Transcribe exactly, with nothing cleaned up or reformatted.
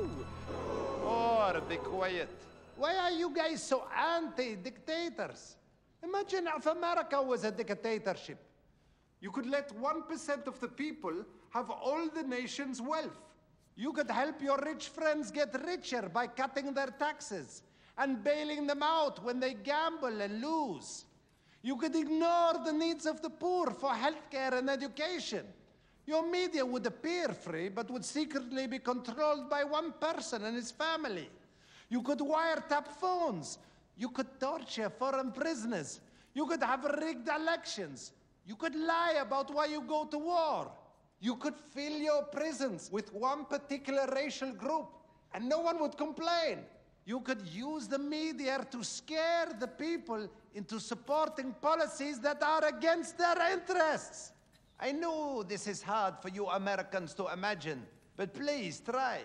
Woo! Or be quiet. Why are you guys so anti-dictators? Imagine if America was a dictatorship. You could let one percent of the people have all the nation's wealth. You could help your rich friends get richer by cutting their taxes and bailing them out when they gamble and lose. You could ignore the needs of the poor for healthcare and education. Your media would appear free, but would secretly be controlled by one person and his family. You could wiretap phones. You could torture foreign prisoners. You could have rigged elections. You could lie about why you go to war. You could fill your prisons with one particular racial group, and no one would complain. You could use the media to scare the people into supporting policies that are against their interests. I know this is hard for you Americans to imagine, but please try.